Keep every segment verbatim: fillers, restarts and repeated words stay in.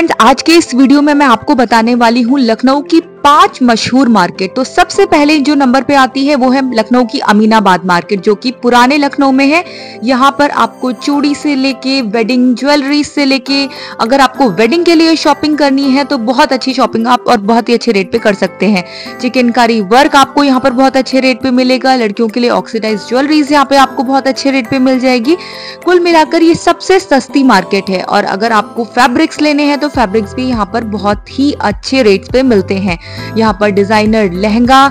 Friends, आज के इस वीडियो में मैं आपको बताने वाली हूँ लखनऊ की पांच मशहूर मार्केट। तो सबसे पहले जो नंबर पे आती है वो है लखनऊ की अमीनाबाद मार्केट, जो कि पुराने लखनऊ में है। यहाँ पर आपको चूड़ी से लेके वेडिंग ज्वेलरी से लेके, अगर आपको वेडिंग के लिए शॉपिंग करनी है तो बहुत अच्छी शॉपिंग आप और बहुत ही अच्छे रेट पे कर सकते हैं। चिकनकारी वर्क आपको यहाँ पर बहुत अच्छे रेट पे मिलेगा। लड़कियों के लिए ऑक्सीडाइज ज्वेलरीज यहाँ पे आपको बहुत अच्छे रेट पे मिल जाएगी। कुल मिलाकर ये सबसे सस्ती मार्केट है। और अगर आपको फैब्रिक्स लेने हैं तो फैब्रिक्स भी यहाँ पर बहुत ही अच्छे रेट्स पे मिलते हैं। यहाँ पर डिजाइनर लहंगा,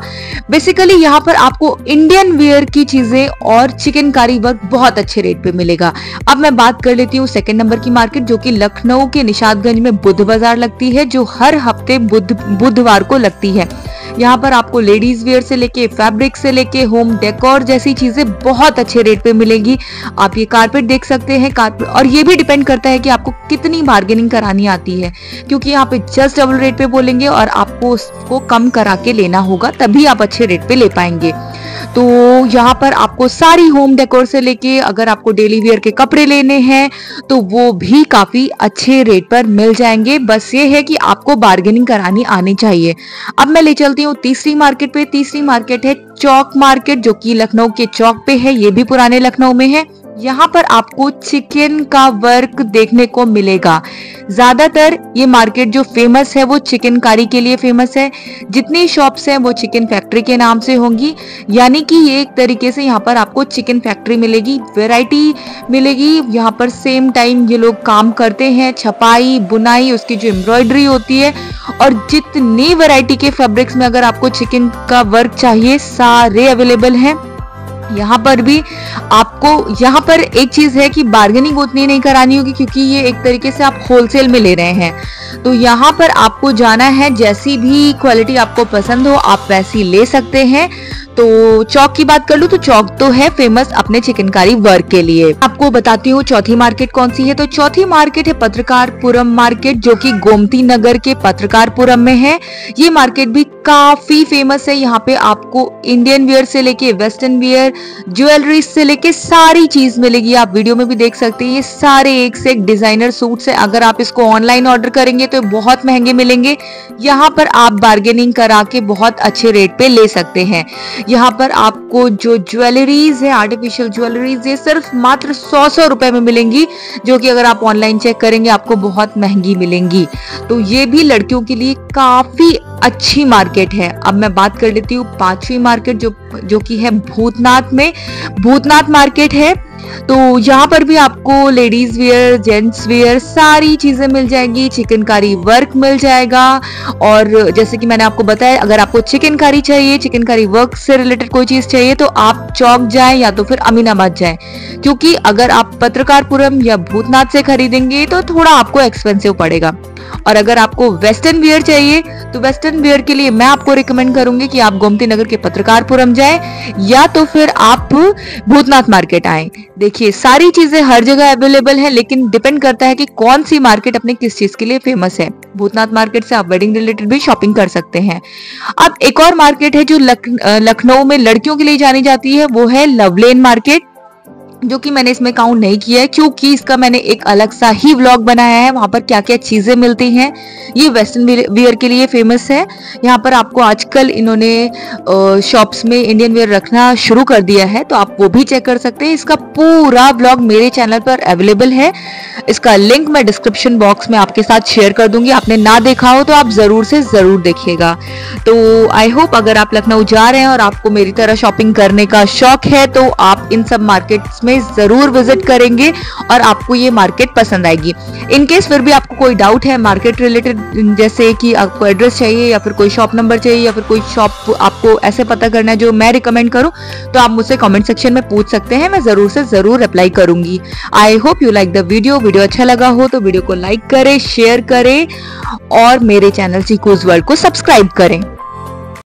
बेसिकली यहाँ पर आपको इंडियन वेयर की चीजें और चिकनकारी वर्क बहुत अच्छे रेट पे मिलेगा। अब मैं बात कर लेती हूँ सेकंड नंबर की मार्केट, जो कि लखनऊ के निषादगंज में बुध बाजार लगती है, जो हर हफ्ते बुध बुधवार को लगती है। यहाँ पर आपको लेडीज वेयर से लेके फैब्रिक से लेके होम डेकोर जैसी चीजें बहुत अच्छे रेट पे मिलेगी। आप ये कारपेट देख सकते हैं, कारपेट, और ये भी डिपेंड करता है कि आपको कितनी बार्गेनिंग करानी आती है, क्योंकि यहाँ पे जस्ट डबल रेट पे बोलेंगे और आपको को कम करा के लेना होगा, तभी आप अच्छे रेट पे ले पाएंगे। तो यहाँ पर आपको सारी होम डेकोर से लेके, अगर आपको डेली वेयर के कपड़े लेने हैं तो वो भी काफी अच्छे रेट पर मिल जाएंगे। बस ये है कि आपको बार्गेनिंग करानी आनी चाहिए। अब मैं ले चलती हूँ तीसरी मार्केट पे। तीसरी मार्केट है चौक मार्केट, जो कि लखनऊ के चौक पे है। ये भी पुराने लखनऊ में है। यहाँ पर आपको चिकन का वर्क देखने को मिलेगा। ज्यादातर ये मार्केट जो फेमस है वो चिकनकारी के लिए फेमस है। जितनी शॉप्स हैं वो चिकन फैक्ट्री के नाम से होंगी, यानी कि ये एक तरीके से यहाँ पर आपको चिकन फैक्ट्री मिलेगी, वैरायटी मिलेगी। यहाँ पर सेम टाइम ये लोग काम करते हैं, छपाई, बुनाई, उसकी जो एम्ब्रॉयडरी होती है, और जितनी वैरायटी के फैब्रिक्स में अगर आपको चिकन का वर्क चाहिए सारे अवेलेबल हैं। यहाँ पर भी आपको, यहाँ पर एक चीज है कि बार्गेनिंग उतनी नहीं करानी होगी, क्योंकि ये एक तरीके से आप होलसेल में ले रहे हैं। तो यहाँ पर आपको जाना है, जैसी भी क्वालिटी आपको पसंद हो आप वैसी ले सकते हैं। तो चौक की बात कर लूँ तो चौक तो है फेमस अपने चिकनकारी वर्क के लिए। आपको बताती हूँ चौथी मार्केट कौन सी है। तो चौथी मार्केट है पत्रकारपुरम मार्केट, जो कि गोमती नगर के पत्रकारपुरम में है। ये मार्केट भी काफी फेमस है। यहाँ पे आपको इंडियन वेयर से लेके वेस्टर्न वेयर, ज्वेलरी से लेके सारी चीज मिलेगी। आप वीडियो में भी देख सकते हैं, ये सारे एक से एक डिजाइनर सूट्स है। अगर आप इसको ऑनलाइन ऑर्डर करेंगे तो बहुत महंगे मिलेंगे। यहाँ पर आप बार्गेनिंग करा के बहुत अच्छे रेट पे ले सकते हैं। यहाँ पर आपको जो ज्वेलरीज है, आर्टिफिशियल ज्वेलरीज, ये सिर्फ मात्र सौ सौ रुपए में मिलेंगी, जो कि अगर आप ऑनलाइन चेक करेंगे आपको बहुत महंगी मिलेंगी। तो ये भी लड़कियों के लिए काफी अच्छी मार्केट है। अब मैं बात कर लेती हूँ पांचवी मार्केट, जो जो कि है भूतनाथ में। भूतनाथ मार्केट है, तो यहाँ पर भी आपको लेडीज वेयर, जेंट्स वेयर सारी चीजें मिल जाएंगी। चिकनकारी वर्क मिल जाएगा, और जैसे कि मैंने आपको बताया, अगर आपको चिकनकारी चाहिए, चिकनकारी वर्क से रिलेटेड कोई चीज चाहिए तो आप चौक जाएं या तो फिर अमीनाबाद जाएं, क्योंकि अगर आप पत्रकारपुरम या भूतनाथ से खरीदेंगे तो थोड़ा आपको एक्सपेंसिव पड़ेगा। और अगर आपको वेस्टर्न वेयर चाहिए तो वेस्टर्न वेयर के लिए मैं आपको रिकमेंड करूंगी कि आप गोमती नगर के पत्रकारपुरम जाएं या तो फिर आप भूतनाथ मार्केट आएं। देखिए, सारी चीजें हर जगह अवेलेबल है, लेकिन डिपेंड करता है कि कौन सी मार्केट अपने किस चीज के लिए फेमस है। भूतनाथ मार्केट से आप वेडिंग रिलेटेड भी शॉपिंग कर सकते हैं। अब एक और मार्केट है जो लख, लखनऊ में लड़कियों के लिए जानी जाती है, वो है लवलेन मार्केट, जो कि मैंने इसमें काउंट नहीं किया है क्योंकि इसका मैंने एक अलग सा ही व्लॉग बनाया है। वहां पर क्या क्या चीजें मिलती हैं, ये वेस्टर्न वेयर के लिए फेमस है। यहाँ पर आपको आजकल इन्होंने शॉप्स में इंडियन वेयर रखना शुरू कर दिया है, तो आप वो भी चेक कर सकते हैं। इसका पूरा व्लॉग मेरे चैनल पर अवेलेबल है। इसका लिंक मैं डिस्क्रिप्शन बॉक्स में आपके साथ शेयर कर दूंगी। आपने ना देखा हो तो आप जरूर से जरूर देखिएगा। तो आई होप अगर आप लखनऊ जा रहे हैं और आपको मेरी तरह शॉपिंग करने का शौक है तो आप इन सब मार्केट्स जरूर विजिट करेंगे और आपको ये मार्केट पसंद आएगी। इनकेस फिर भी आपको कोई डाउट है मार्केट रिलेटेड, जैसे कि आपको एड्रेस चाहिए या फिर कोई शॉप नंबर चाहिए या फिर कोई शॉप आपको ऐसे पता करना है जो मैं रिकमेंड करूं, तो आप मुझसे कमेंट सेक्शन में पूछ सकते हैं। मैं जरूर से जरूर रिप्लाई करूंगी। I hope you like the video. Video अच्छा लगा हो तो वीडियो को लाइक करें, शेयर करें और मेरे चैनल चिकुज़ वर्ल्ड को सब्सक्राइब करें।